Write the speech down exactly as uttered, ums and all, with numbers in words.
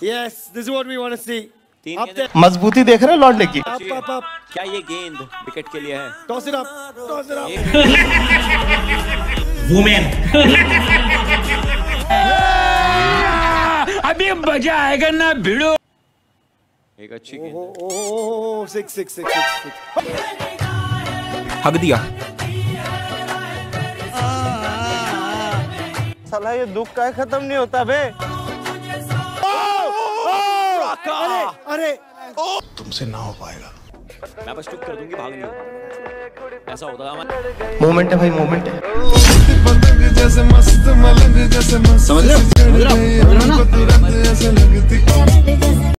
Yes, this is what we want to see. मजबूती देख रहे हैं लॉर्डले की। क्या ये गेंद विकेट के लिए है? Toss it up, toss it up. Women. अभी मजा आएगा ना भिड़ो। एक अच्छी गेंद। Oh six six six six. Hug दिया। साला ये दुख का खत्म नहीं होता बे। अरे अरे तुमसे ना हो पाएगा। मैं बस टुक कर दूंगी, भाग नहीं। ऐसा होता है। मोमेंट है भाई, मोमेंट है। समझ रहे हो ना?